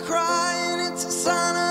crying, it's a sign of